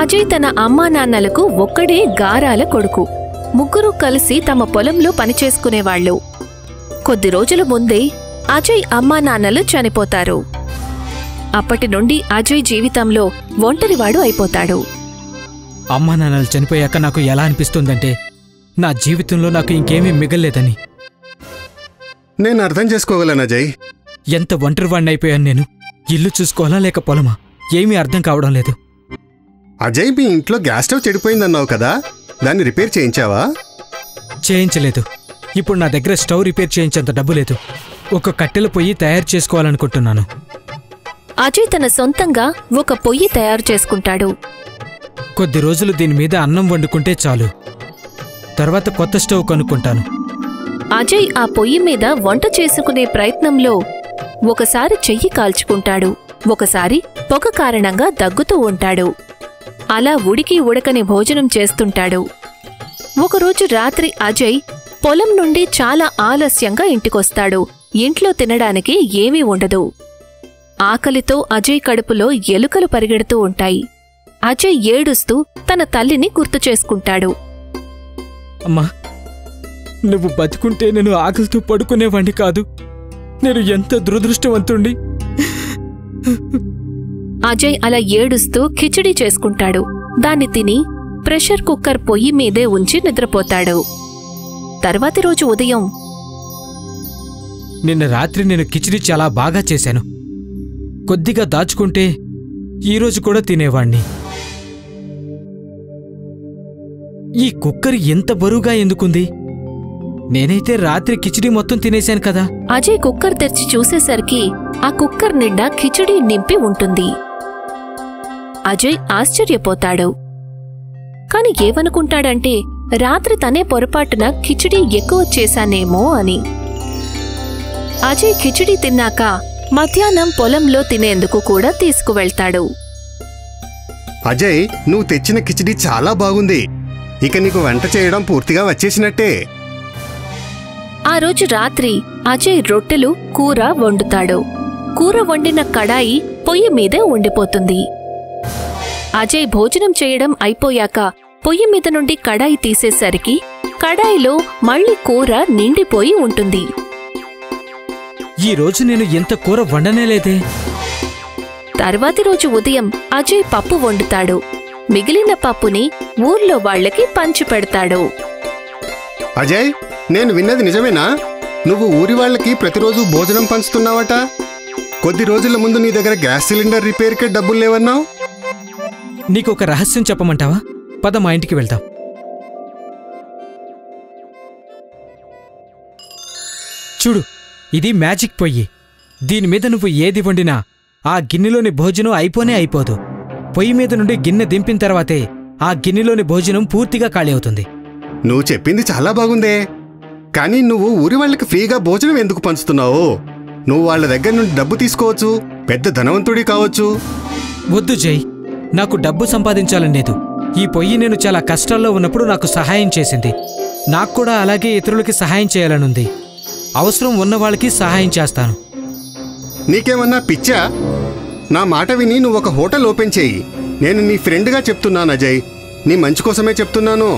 అజయ్ తన అమ్మా నాన్నలకు ఒక్కడే గారాల కొడుకు. ముగ్గురు కలిసి తమ పొలంలో పని చేసుకునేవాళ్ళు. కొద్ది రోజుల ముందే అజయ్ అమ్మా నాన్నలు చనిపోతారు. అప్పటి నుండి అజయ్ జీవితంలో ఒంటరివాడు అయిపోతాడు. అమ్మా నాన్నలు చనిపోయాక నాకు ఎలా అనిపిస్తుందంటే నా జీవితంలో నాకు ఇంకేమీ మిగల్లేదని. నేను అర్థం చేసుకోగలను అజయ్. ఎంత ఒంటరివాడిని అయిపోయాను నేను. ఇల్లు చూసుకోవాలా లేక పొలమా ఏమీ అర్థం కావడం లేదు. అజయ్, మీ ఇంట్లో గ్యాస్ స్టవ్ చెడిపోయిందన్నావు కదా, దాన్ని రిపేర్ చేయించావా? చేయించలేదు. ఇప్పుడు నా దగ్గర స్టవ్ రిపేర్ చేయించేంత డబ్బు లేదు. ఒక కట్టెల పొయ్యి తయారు చేసుకోవాలనుకుంటున్నాను. అజయ్ తన సొంతంగా ఒక పొయ్యి తయారు చేసుకుంటాడు. కొద్ది రోజులు దీని మీద అన్నం వండుకుంటే చాలు. తర్వాత కొత్త స్టవ్ కొనుక్కుంటాను. అజయ్ ఆ పొయ్యి మీద వంట చేసుకునే ప్రయత్నంలో ఒకసారి చెయ్యి కాల్చుకుంటాడు. ఒకసారి పొగ కారణంగా దగ్గుతూ ఉంటాడు. అలా ఉడికి ఉడకని భోజనం చేస్తుంటాడు. ఒకరోజు రాత్రి అజయ్ పొలం నుండి చాలా ఆలస్యంగా ఇంటికొస్తాడు. ఇంట్లో తినడానికి ఏమీ ఉండదు. ఆకలితో అజయ్ కడుపులో ఎలుకలు పరిగెడుతూ ఉంటాయి. అజయ్ ఏడుస్తూ తన తల్లిని గుర్తు చేసుకుంటాడు. అమ్మా, నువ్వు బతుకుంటే నేను ఆకలితో పడుకునేవాణ్ణి కాదు. నేను ఎంత దురదృష్టవంతుణ్ణి. అజయ్ అలా ఏడుస్తూ కిచిడి చేసుకుంటాడు. దాన్ని తిని ప్రెషర్ కుక్కర్ పొయ్యి మీదే ఉంచి నిద్రపోతాడు. తర్వాతి రోజు ఉదయం, నిన్న రాత్రి నేను కిచిడి చాలా బాగా చేశాను. కొద్దిగా దాచుకుంటే ఈరోజు కూడా తినేవాణ్ణి. ఈ కుక్కర్ ఎంత బరువుగా ఎందుకుంది? నేనైతే రాత్రి కిచిడి మొత్తం తినేశాను కదా. అజయ్ కుక్కర్ తెరిచి చూసేసరికి ఆ కుక్కర్ నిండా కిచిడి నింపి ఉంటుంది. అజయ్ ఆశ్చర్యపోతాడు. కాని ఏమనుకుంటాడంటే రాత్రి తనే పొరపాటున కిచిడి ఎక్కువ చేశానేమో అని. అజయ్ కిచిడి తిన్నాక మధ్యాహ్నం పొలంలో తినేందుకు కూడా తీసుకువెళ్తాడు. అజయ్, నువ్వు తెచ్చిన కిచిడి చాలా బాగుంది. ఇక నీకు వంట చేయడం పూర్తిగా వచ్చేసినట్టే. ఆ రోజు రాత్రి అజయ్ రొట్టెలు, కూర వండుతాడు. కూర వండిన కడాయి పొయ్యి మీదే ఉండిపోతుంది. అజయ్ భోజనం చేయడం అయిపోయాక పొయ్యి మీద నుండి కడాయి తీసేసరికి కడాయిలో మళ్ళీ కూర నిండిపోయి ఉంటుంది. ఈ రోజు నేను ఎంత కూర వండనేలేదే. తర్వాతి రోజు ఉదయం అజయ్ పప్పు వండుతాడు. మిగిలిన పప్పుని ఊర్లో వాళ్లకి పంచి పెడతాడు. అజయ్, నేను విన్నది నిజమేనా? నువ్వు ఊరి వాళ్ళకి ప్రతిరోజు భోజనం పంచుతున్నావట. కొద్ది రోజుల ముందు నీ దగ్గర గ్యాస్ సిలిండర్ రిపేర్కే డబ్బులు లేవన్నావు. నీకు ఒక రహస్యం చెప్పమంటావా? పద, మా ఇంటికి వెళ్తాం. చూడు, ఇది మ్యాజిక్ పొయ్యి. దీనిమీద నువ్వు ఏది వండినా ఆ గిన్నెలోని భోజనం అయిపోనే అయిపోదు. పొయ్యి మీద నుండి గిన్నె దింపిన తర్వాతే ఆ గిన్నెలోని భోజనం పూర్తిగా ఖాళీ అవుతుంది. నువ్వు చెప్పింది చాలా బాగుందే. కానీ నువ్వు ఊరి వాళ్ళకి ఫ్రీగా భోజనం ఎందుకు పంచుతున్నావు? నువ్వు వాళ్ళ దగ్గర నుండి డబ్బు తీసుకోవచ్చు, పెద్ద ధనవంతుడి కావచ్చు. వద్దు జై, నాకు డబ్బు సంపాదించాలని లేదు. ఈ పొయ్యి నేను చాలా కష్టాల్లో ఉన్నప్పుడు నాకు సహాయం చేసింది. నాకు కూడా అలాగే ఇతరులకి సహాయం చేయాలనుంది. అవసరం ఉన్నవాళ్ళకి సహాయం చేస్తాను. నీకేమన్నా పిచ్చా? నా మాట విని నువ్వు ఒక హోటల్ ఓపెన్ చేయి. నేను నీ ఫ్రెండ్గా చెప్తున్నాను అజయ్, నీ మంచి కోసమే చెప్తున్నాను.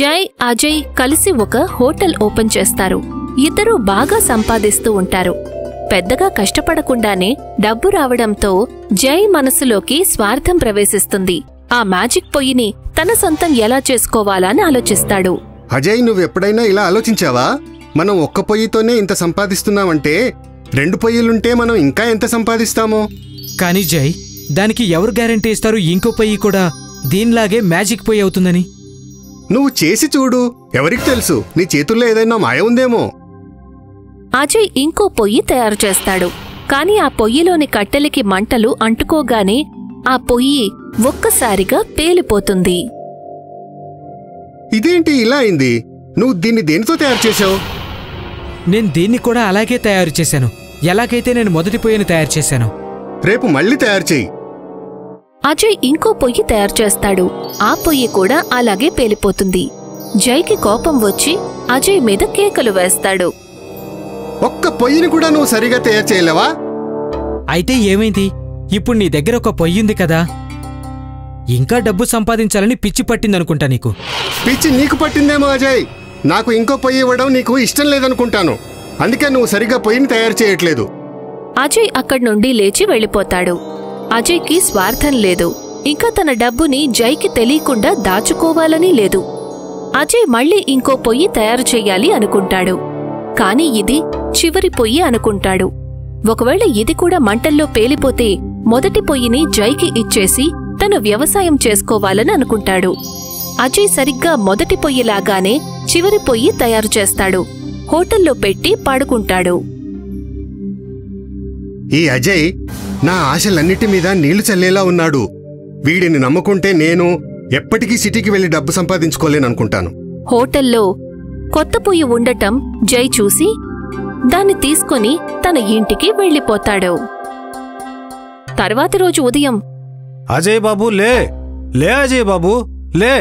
జై, అజయ్ కలిసి ఒక హోటల్ ఓపెన్ చేస్తారు. ఇద్దరూ బాగా సంపాదిస్తూ ఉంటారు. పెద్దగా కష్టపడకుండానే డబ్బు రావడంతో జై మనసులోకి స్వార్థం ప్రవేశిస్తుంది. ఆ మ్యాజిక్ పొయ్యిని తన సొంతం ఎలా చేసుకోవాలని ఆలోచిస్తాడు. అజయ్, నువ్వెప్పుడైనా ఇలా ఆలోచించావా? మనం ఒక్క పొయ్యితోనే ఇంత సంపాదిస్తున్నామంటే రెండు పొయ్యిలుంటే మనం ఇంకా ఎంత సంపాదిస్తామో. కానీ జై, దానికి ఎవరు గ్యారెంటీ ఇస్తారు ఇంకో పొయ్యి కూడా దీనిలాగే మ్యాజిక్ పొయ్యి అవుతుందని? నువ్వు చేసి చూడు, ఎవరికి తెలుసు, నీ చేతుల్లో ఏదైనా మాయ ఉందేమో. అజయ్ ఇంకో పొయ్యి తయారు చేస్తాడు. కాని ఆ పొయ్యిలోని కట్టెలకి మంటలు అంటుకోగానే ఆ పొయ్యి ఒక్కసారిగా పేలిపోతుంది. ఇదేంటి ఇలా అయింది? నువ్వు దీన్ని దేనితో తయారు చేశావు? నేను దీన్ని కూడా అలాగే తయారు చేశాను. ఎలాగైతే నేను మొదటి పొయ్యిని తయారు చేశాను. రేపు మళ్ళీ తయారు చేయి. అజయ్ ఇంకో పొయ్యి తయారు చేస్తాడు. ఆ పొయ్యి కూడా అలాగే పేలిపోతుంది. జైకి కోపం వచ్చి అజయ్ మీద కేకలు వేస్తాడు. ఒక్క పొయ్యిని కూడా నువ్వు సరిగా తయారు చేయలేవా? అయితే ఏమైంది? ఇప్పుడు నీ దగ్గర ఒక పొయ్యి ఉంది కదా, ఇంకా డబ్బు సంపాదించాలని పిచ్చి పట్టిందనుకుంటా నీకు. పిచ్చి నీకు పట్టిందేమో అజయ్, నాకు ఇంకో పొయ్యి ఇవ్వడం నీకు ఇష్టం లేదనుకుంటాను, అందుకే నువ్వు సరిగా పొయ్యిని తయారు చేయట్లేదు. అజయ్ అక్కడి నుండి లేచి వెళ్ళిపోతాడు. అజయ్ కి స్వార్థం లేదు, ఇంకా తన డబ్బుని జైకి తెలియకుండా దాచుకోవాలని లేదు. అజయ్ మళ్లీ ఇంకో పొయ్యి తయారు చెయ్యాలి అనుకుంటాడు, కాని ఇది చివరి పొయ్యి అనుకుంటాడు. ఒకవేళ ఇది కూడా మంటల్లో పేలిపోతే మొదటి పొయ్యిని జైకి ఇచ్చేసి తను వ్యవసాయం చేసుకోవాలని అనుకుంటాడు. అజయ్ సరిగ్గా మొదటి పొయ్యిలాగానే చివరి పొయ్యి తయారు చేస్తాడు, హోటల్లో పెట్టి పడుకుంటాడు. ఈ అజయ్ నా ఆశలన్నిటి మీద నీళ్లు చల్లేలా ఉన్నాడు. వీడిని నమ్ముకుంటే నేను ఎప్పటికీ సిటీకి వెళ్లి డబ్బు సంపాదించుకోలేననుకుంటాను. హోటల్లో కొత్త పొయ్యి ఉండటం జై చూసి దాన్ని తీసుకుని తన ఇంటికి వెళ్లిపోతాడు. తర్వాతి రోజు ఉదయం, అజయ్ బాబు లే లే, అజయ్ బాబు లే.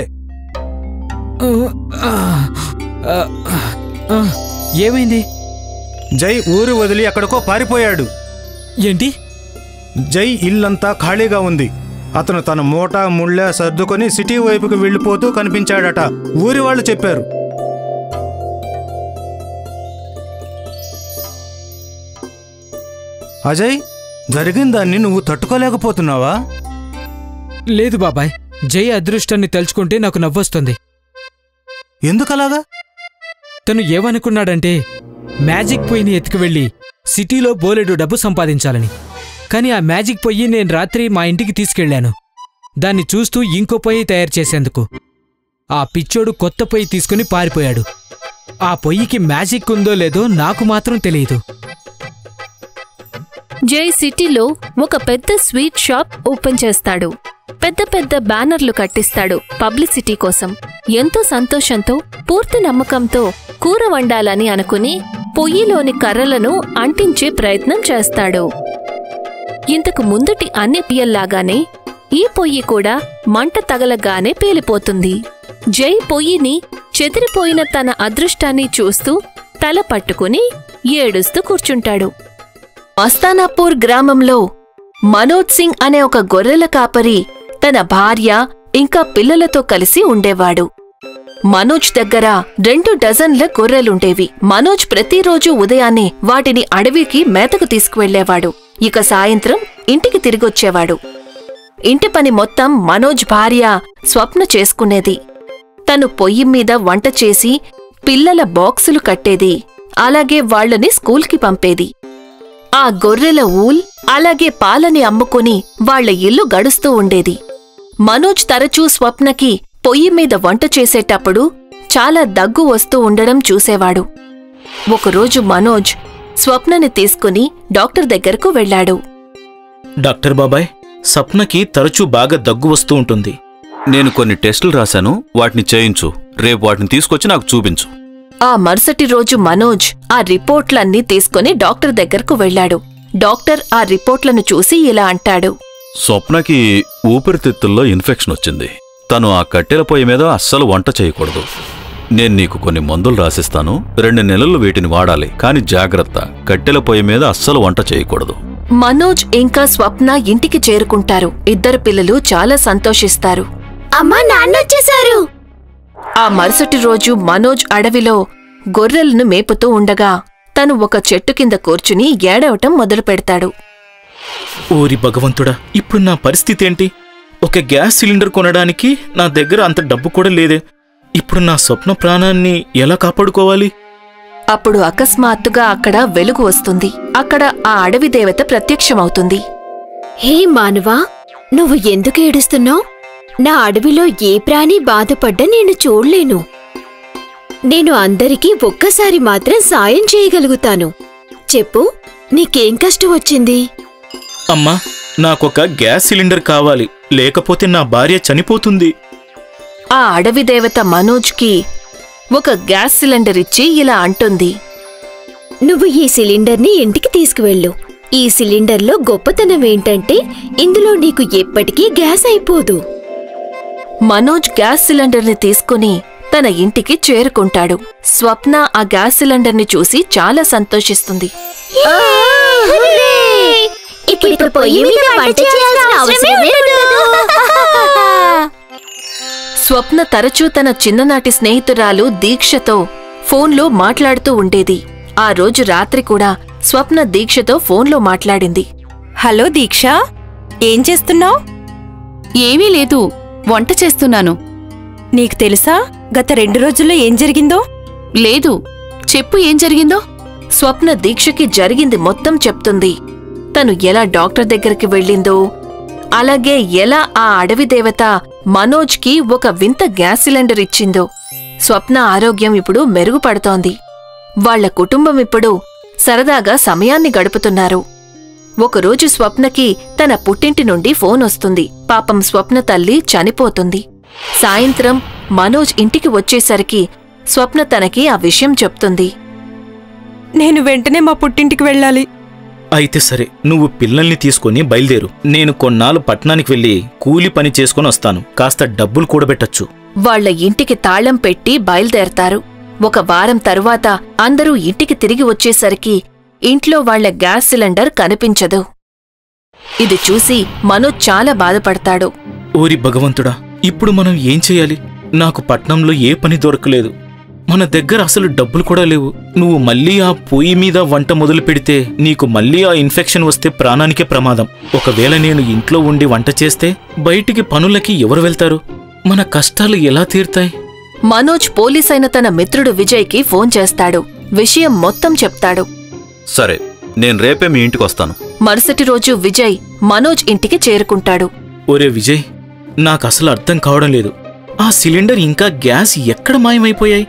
ఏమైంది? జై ఊరు వదిలి అక్కడికో పారిపోయాడు. ఏంటి? జై ఇల్లంతా ఖాళీగా ఉంది. అతను తన మూట ముళ్ళ సర్దుకొని సిటీ వైపుకి వెళ్ళిపోతూ కనిపించాడట, ఊరి వాళ్ళు చెప్పారు. అజయ్, జరిగిన దాన్ని నువ్వు తట్టుకోలేకపోతున్నావా? లేదు బాబాయ్, జై అదృష్టాన్ని తలుచుకుంటే నాకు నవ్వొస్తుంది. ఎందుకలాగా? తను ఏమనుకున్నాడంటే మ్యాజిక్ పొయ్యిని ఎత్తుకువెళ్ళి సిటీలో బోలెడు డబ్బు సంపాదించాలని. కానీ ఆ మ్యాజిక్ పొయ్యి నేను రాత్రి మా ఇంటికి తీసుకెళ్లాను, దాన్ని చూస్తూ ఇంకో పొయ్యి తయారు చేసేందుకు. ఆ పిచ్చోడు కొత్త పొయ్యి తీసుకుని పారిపోయాడు. ఆ పొయ్యికి మ్యాజిక్ ఉందో లేదో నాకు మాత్రం తెలియదు. జై సిటీలో ఒక పెద్ద స్వీట్ షాప్ ఓపెన్ చేస్తాడు. పెద్ద పెద్ద బ్యానర్లు కట్టిస్తాడు పబ్లిసిటీ కోసం. ఎంతో సంతోషంతో పూర్తి నమ్మకంతో కూర వండాలని అనుకుని పొయ్యిలోని కర్రలను అంటించే ప్రయత్నం చేస్తాడు. ఇంతకు ముందటి అన్ని పియ్యల్లాగానే ఈ పొయ్యి కూడా మంట తగలగానే పేలిపోతుంది. జై పొయ్యిని చెదిరిపోయిన తన అదృష్టాన్ని చూస్తూ తల పట్టుకుని ఏడుస్తూ కూర్చుంటాడు. మస్తానాపూర్ గ్రామంలో మనోజ్ సింగ్ అనే ఒక గొర్రెల కాపరి తన భార్య ఇంకా పిల్లలతో కలిసి ఉండేవాడు. మనోజ్ దగ్గర 2 డజన్ల గొర్రెలుండేవి. మనోజ్ ప్రతిరోజు ఉదయాన్నే వాటిని అడవికి మేతకు తీసుకువెళ్లేవాడు. ఇక సాయంత్రం ఇంటికి తిరిగొచ్చేవాడు. ఇంటి పని మొత్తం మనోజ్ భార్య స్వప్న చేసుకునేది. తను పొయ్యి మీద వంట చేసి పిల్లల బాక్సులు కట్టేది, అలాగే వాళ్లని స్కూల్కి పంపేది. ఆ గొర్రెల ఊల్ అలాగే పాలని అమ్ముకుని వాళ్ల ఇల్లు గడుస్తూ ఉండేది. మనోజ్ తరచూ స్వప్నకి పొయ్యి మీద వంట చేసేటప్పుడు చాలా దగ్గు వస్తూ ఉండడం చూసేవాడు. ఒకరోజు మనోజ్ స్వప్నని తీసుకుని డాక్టర్ దగ్గరకు వెళ్లాడు. డాక్టర్ బాబాయ్, స్వప్నకి తరచూ బాగా దగ్గు వస్తూ ఉంటుంది. నేను కొన్ని టెస్టులు రాశాను, వాటిని చేయించు. రేపు వాటిని తీసుకొచ్చి నాకు చూపించు. ఆ మరుసటి రోజు మనోజ్ ఆ రిపోర్ట్లన్నీ తీసుకుని డాక్టర్ దగ్గరకు వెళ్లాడు. డాక్టర్ ఆ రిపోర్ట్లను చూసి ఇలా అంటాడు, స్వప్నకి ఊపిరితిత్తుల్లో ఇన్ఫెక్షన్ వచ్చింది. తను ఆ కట్టెల పొయ్యి మీద అస్సలు వంట చేయకూడదు. నేను నీకు కొన్ని మందులు రాసిస్తాను, 2 నెలలు వీటిని వాడాలి. కాని జాగ్రత్త, కట్టెల పొయ్యి మీద అస్సలు వంట చేయకూడదు. మనోజ్ ఇంకా స్వప్న ఇంటికి చేరుకుంటారు. ఇద్దరు పిల్లలు చాలా సంతోషిస్తారు. అమ్మా, నాన్నొచ్చేశారు. ఆ మరుసటి రోజు మనోజ్ అడవిలో గొర్రెలను మేపుతూ ఉండగా తను ఒక చెట్టు కింద కూర్చుని ఏడవటం మొదలు పెడతాడు. ఓరి భగవంతుడా, ఇప్పుడు నా పరిస్థితి ఏంటి? ఒక గ్యాస్ సిలిండర్ కొనడానికి నా దగ్గర అంత డబ్బు కూడా లేదే. ఇప్పుడు నా స్వప్న ప్రాణాన్ని ఎలా కాపాడుకోవాలి? అప్పుడు అకస్మాత్తుగా అక్కడ వెలుగు వస్తుంది. అక్కడ ఆ అడవి దేవత ప్రత్యక్షమవుతుంది. హే మానవా, నువ్వు ఎందుకు ఏడుస్తున్నావు? నా అడవిలో ఏ ప్రాణి బాధపడ్డా నేను చూడలేను. నేను అందరికీ ఒక్కసారి మాత్రం సాయం చేయగలుగుతాను. చెప్పు, నీకేం కష్టం వచ్చింది? అమ్మా, నాకొక గ్యాస్ సిలిండర్ కావాలి, లేకపోతే నా భార్య చనిపోతుంది. ఆ అడవి దేవత మనోజ్కి ఒక గ్యాస్ సిలిండర్ ఇచ్చి ఇలా అంటుంది, నువ్వు ఈ సిలిండర్ని ఇంటికి తీసుకువెళ్ళు. ఈ సిలిండర్లో గొప్పతనం ఏంటంటే ఇందులో నీకు ఎప్పటికీ గ్యాస్ అయిపోదు. మనోజ్ గ్యాస్ సిలిండర్ని తీసుకుని తన ఇంటికి చేరుకుంటాడు. స్వప్న ఆ గ్యాస్ సిలిండర్ని చూసి చాలా సంతోషిస్తుంది. ఇప్పుడు పొయ్యి మీద వంట చేయాల్సిన అవసరమే ఉండదు. స్వప్న తరచూ తన చిన్ననాటి స్నేహితురాలు దీక్షతో ఫోన్లో మాట్లాడుతూ ఉండేది. ఆ రోజు రాత్రి కూడా స్వప్న దీక్షతో ఫోన్లో మాట్లాడింది. హలో దీక్ష, ఏం చేస్తున్నావ్? ఏమీ లేదు, వంట చేస్తున్నాను. నీకు తెలుసా గత 2 రోజుల్లో ఏం జరిగిందో? లేదు, చెప్పు ఏం జరిగిందో. స్వప్న దీక్షకి జరిగింది మొత్తం చెప్తుంది. తను ఎలా డాక్టర్ దగ్గరికి వెళ్ళిందో, అలాగే ఎలా ఆ అడవి దేవత మనోజ్కి ఒక వింత గ్యాస్ సిలిండర్ ఇచ్చిందో. స్వప్న ఆరోగ్యం ఇప్పుడు మెరుగుపడుతోంది. వాళ్ల కుటుంబం ఇప్పుడు సరదాగా సమయాన్ని గడుపుతున్నారు. ఒకరోజు స్వప్నకి తన పుట్టింటి నుండి ఫోన్ వస్తుంది. పాపం స్వప్న తల్లి చనిపోతుంది. సాయంత్రం మనోజ్ ఇంటికి వచ్చేసరికి స్వప్న తనకి ఆ విషయం చెప్తుంది. నేను వెంటనే మా పుట్టింటికి వెళ్ళాలి. అయితే సరే, నువ్వు పిల్లల్ని తీసుకుని బయలుదేరు. నేను కొన్నాళ్ళు పట్టణానికి వెళ్ళి కూలి పని చేసుకుని వస్తాను. కాస్త డబ్బులు కూడబెట్టొచ్చు. వాళ్ల ఇంటికి తాళం పెట్టి బయలుదేరతారు. ఒక వారం తరువాత అందరూ ఇంటికి తిరిగి వచ్చేసరికి ఇంట్లో వాళ్ల గ్యాస్ సిలిండర్ కనిపించదు. ఇది చూసి మనోజ్ చాలా బాధపడతాడు. ఓరి భగవంతుడా, ఇప్పుడు మనం ఏం చేయాలి? నాకు పట్నంలో ఏ పని దొరకలేదు. మన దగ్గర అసలు డబ్బులు కూడా లేవు. నువ్వు మళ్ళీ ఆ పొయ్యి మీద వంట మొదలు పెడితే నీకు మళ్ళీ ఆ ఇన్ఫెక్షన్ వస్తే ప్రాణానికే ప్రమాదం. ఒకవేళ నేను ఇంట్లో ఉండి వంట చేస్తే బయటికి పనులకి ఎవరు వెళ్తారు? మన కష్టాలు ఎలా తీరుతాయి? మనోజ్ పోలీస్ అయిన తన మిత్రుడు విజయ్కి ఫోన్ చేస్తాడు. విషయం మొత్తం చెప్తాడు. సరే, నేను రేపే మీ ఇంటికి వస్తాను. మరుసటి రోజు విజయ్ మనోజ్ ఇంటికి చేరుకుంటాడు. ఒరే విజయ్, నాకసలు అర్థం కావడం లేదు. ఆ సిలిండర్ ఇంకా గ్యాస్ ఎక్కడ మాయమైపోయాయి?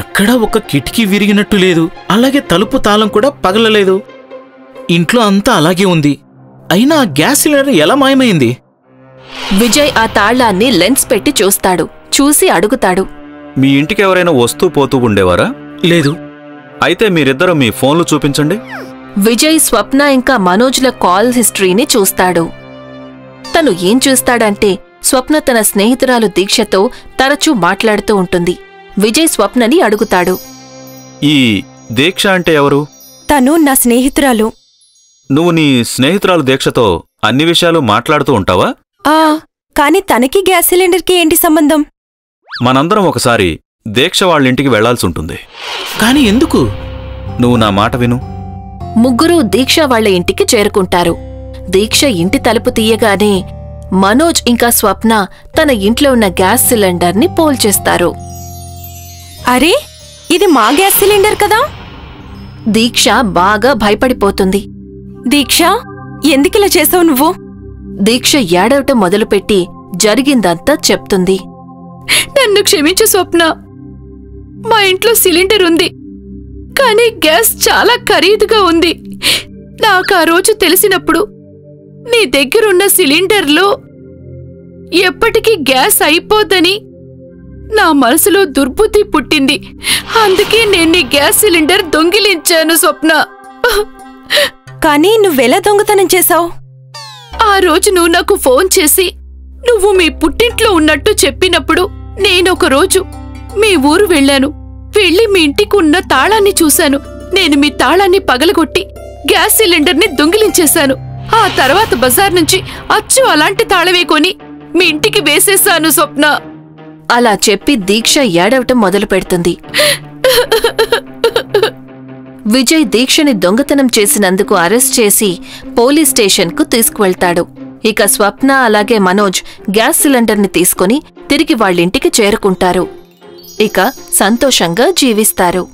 ఎక్కడా ఒక కిటికీ విరిగినట్టు లేదు. అలాగే తలుపు తాళం కూడా పగలలేదు. ఇంట్లో అంతా అలాగే ఉంది. అయినా ఆ గ్యాస్ సిలిండర్ ఎలా మాయమైంది? విజయ్ ఆ తాళాన్ని లెన్స్ పెట్టి చూస్తాడు. చూసి అడుగుతాడు, మీ ఇంటికి ఎవరైనా వస్తూ పోతూ ఉండేవారా? లేదు. అయితే మీరిద్దరూ మీ ఫోన్లు చూపించండి. విజయ్ స్వప్న ఇంకా మనోజ్ల కాల్ హిస్టరీని చూస్తాడు. తను ఏం చూస్తాడంటే స్వప్న తన స్నేహితురాలు దీక్షతో తరచూ మాట్లాడుతూ ఉంటుంది. విజయ్ స్వప్నని అడుగుతాడు, ఈ దీక్ష అంటే ఎవరు? తను నా స్నేహితురాలు. నువ్వు నీ స్నేహితురాలు దీక్షతో అన్ని విషయాలు మాట్లాడుతూ ఉంటావా? ఆ, కాని తనకి గ్యాస్ సిలిండర్కి ఏంటి సంబంధం? మనందరం ఒకసారి దీక్ష వాళ్ళింటికి వెళ్లాల్సి ఉంటుంది. కాని ఎందుకు? నువ్వు నా మాట విను. ముగ్గురూ దీక్ష వాళ్ల ఇంటికి చేరుకుంటారు. దీక్ష ఇంటి తలుపు తీయగానే మనోజ్ ఇంకా స్వప్న తన ఇంట్లో ఉన్న గ్యాస్ సిలిండర్ని పోల్చేస్తారు. అరే, ఇది మా గ్యాస్ సిలిండర్ కదా! దీక్ష బాగా భయపడిపోతుంది. దీక్ష, ఎందుకిలా చేసావు నువ్వు? దీక్ష ఏడవటం మొదలుపెట్టి జరిగిందంతా చెప్తుంది. నన్ను క్షమించు స్వప్న, మా ఇంట్లో సిలిండర్ ఉంది, కానీ గ్యాస్ చాలా ఖరీదుగా ఉంది. నాకు ఆ రోజు తెలిసినప్పుడు నీ దగ్గరున్న సిలిండర్లో ఎప్పటికీ గ్యాస్ అయిపోదని నా మనసులో దుర్బుద్ధి పుట్టింది. అందుకే నేను నీ గ్యాస్ సిలిండర్ దొంగిలించాను స్వప్న. కానీ నువ్వెలా దొంగతనం చేశావు? ఆ రోజు నువ్వు నాకు ఫోన్ చేసి నువ్వు మీ పుట్టింట్లో ఉన్నట్టు చెప్పినప్పుడు నేనొకరోజు మీ ఊరు వెళ్ళాను. వెళ్ళి మీ ఇంటికి ఉన్న తాళాన్ని చూశాను. నేను మీ తాళాన్ని పగలగొట్టి గ్యాస్ సిలిండర్ని దొంగిలించేశాను. ఆ తర్వాత బజార్ నుంచి అచ్చు అలాంటి తాళమే కొని మీ ఇంటికి వేసేశాను స్వప్న. అలా చెప్పి దీక్ష ఏడవటం మొదలు పెడుతుంది. విజయ్ దీక్షని దొంగతనం చేసినందుకు అరెస్ట్ చేసి పోలీస్ స్టేషన్కు తీసుకువెళ్తాడు. ఇక స్వప్న అలాగే మనోజ్ గ్యాస్ సిలిండర్ని తీసుకుని తిరిగి వాళ్ళింటికి చేరుకుంటారు. ఇక సంతోషంగా జీవిస్తారు.